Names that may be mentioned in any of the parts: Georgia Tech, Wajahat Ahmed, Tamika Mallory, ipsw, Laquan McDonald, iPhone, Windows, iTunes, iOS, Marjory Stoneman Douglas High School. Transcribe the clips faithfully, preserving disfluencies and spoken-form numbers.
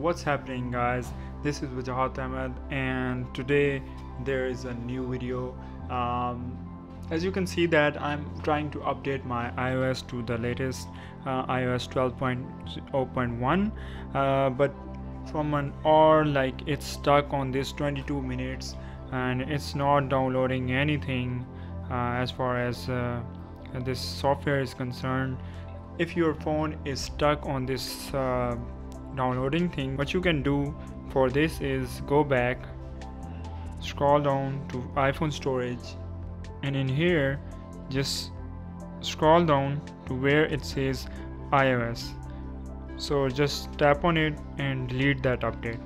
What's happening, guys? This is Wajahat Ahmed, and today there is a new video. Um, as you can see that I'm trying to update my iOS to the latest uh, iOS twelve point oh point one, uh, but from an hour, like, it's stuck on this twenty-two minutes and it's not downloading anything uh, as far as uh, this software is concerned. If your phone is stuck on this uh, downloading thing, what you can do for this is go back, scroll down to iPhone storage, and in here just scroll down to where it says iOS. So just tap on it and delete that update.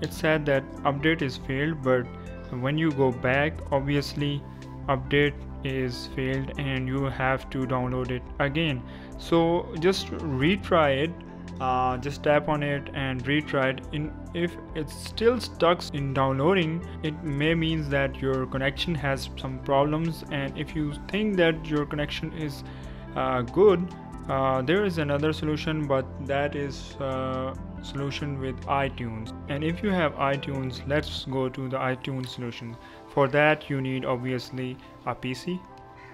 It said that update is failed, but when you go back, obviously update is failed and you have to download it again. So just retry it, uh, just tap on it and retry it. In if it's still stuck in downloading, it may means that your connection has some problems. And if you think that your connection is uh, good, uh, there is another solution, but that is uh, solution with iTunes. And if you have iTunes, let's go to the iTunes solution. For that you need obviously a P C.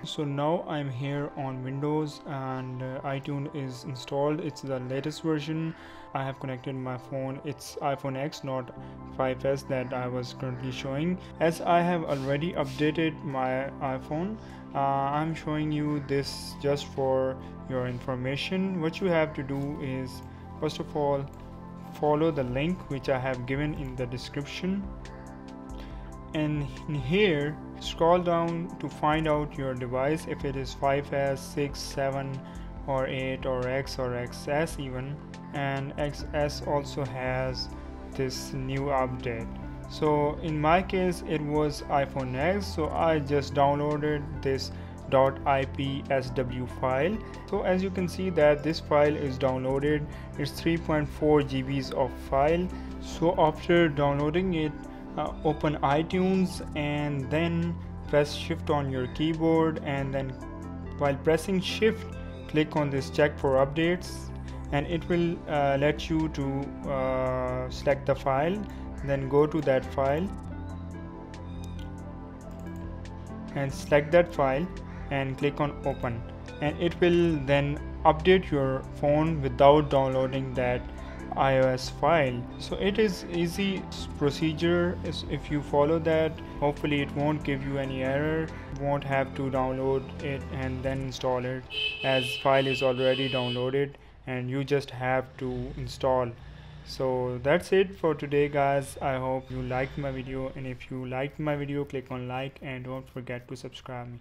So now I'm here on Windows and uh, iTunes is installed. It's the latest version. I have connected my phone. It's iPhone X, not five S that I was currently showing. As I have already updated my iPhone, uh, I'm showing you this just for your information. What you have to do is, first of all, follow the link which I have given in the description, and in here scroll down to find out your device, if it is five S, six, seven or eight or X or X S even. And X S also has this new update. So in my case it was iPhone X, so I just downloaded this .ipsw file. So as you can see that this file is downloaded. It's three point four gigabytes of file. So after downloading it, uh, open iTunes and then press shift on your keyboard, and then while pressing shift click on this check for updates, and it will uh, let you to uh, select the file, then go to that file and select that file and click on open, and it will then update your phone without downloading that iOS file. So it is easy procedure. If you follow that, hopefully it won't give you any error, you won't have to download it and then install it, as file is already downloaded and you just have to install. So that's it for today, guys. I hope you liked my video, and if you liked my video, click on like and don't forget to subscribe me.